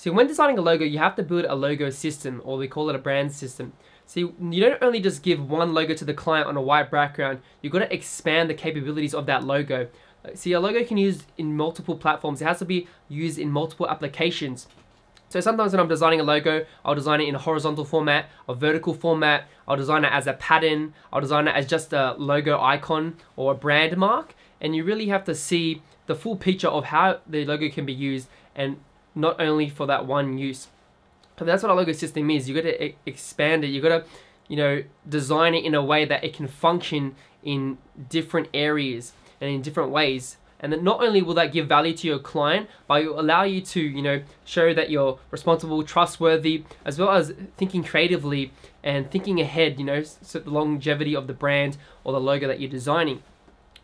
So when designing a logo, you have to build a logo system, or we call it a brand system. So you don't only just give one logo to the client on a white background, you've got to expand the capabilities of that logo. See, a logo can be used in multiple platforms. It has to be used in multiple applications. So sometimes when I'm designing a logo, I'll design it in a horizontal format, a vertical format, I'll design it as a pattern, I'll design it as just a logo icon or a brand mark, and you really have to see the full picture of how the logo can be used and not only for that one use. So that's what a logo system is. You've got to expand it, you've got to design it in a way that it can function in different areas and in different ways. And then not only will that give value to your client, but it will allow you to, show that you're responsible, trustworthy, as well as thinking creatively and thinking ahead, so the longevity of the brand or the logo that you're designing.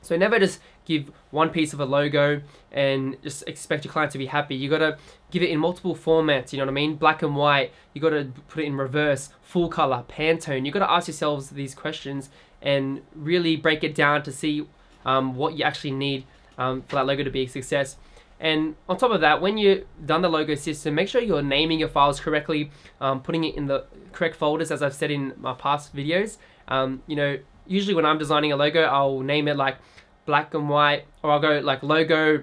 So never just give one piece of a logo and just expect your client to be happy. You gotta give it in multiple formats, black and white, you gotta put it in reverse, full color, Pantone. You gotta ask yourselves these questions and really break it down to see what you actually need for that logo to be a success. And on top of that, when you've done the logo system, make sure you're naming your files correctly, putting it in the correct folders, as I've said in my past videos. Usually when I'm designing a logo, I'll name it like black and white, or I'll go like logo,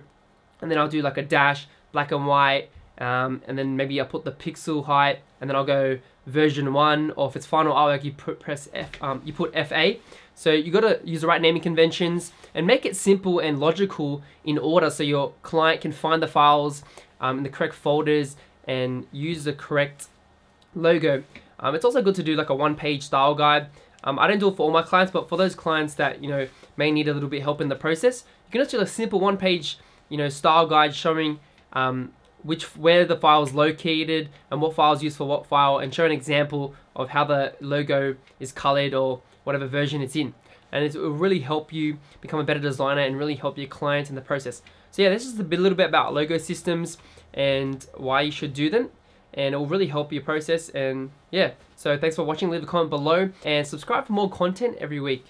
and then I'll do like a dash, black and white, and then maybe I'll put the pixel height, and then I'll go version 1, or if it's final artwork, you press F, you put FA. So you gotta use the right naming conventions and make it simple and logical in order, so your client can find the files in the correct folders and use the correct logo. It's also good to do like a one-page style guide. I don't do it for all my clients, but for those clients that may need a little bit of help in the process, you can just do a simple one-page style guide showing where the file is located and what file is used for what file, and show an example of how the logo is colored or whatever version it's in. And it will really help you become a better designer and really help your clients in the process. So yeah, this is a little bit about logo systems and why you should do them. And it will really help your process. And yeah, so thanks for watching. Leave a comment below and subscribe for more content every week.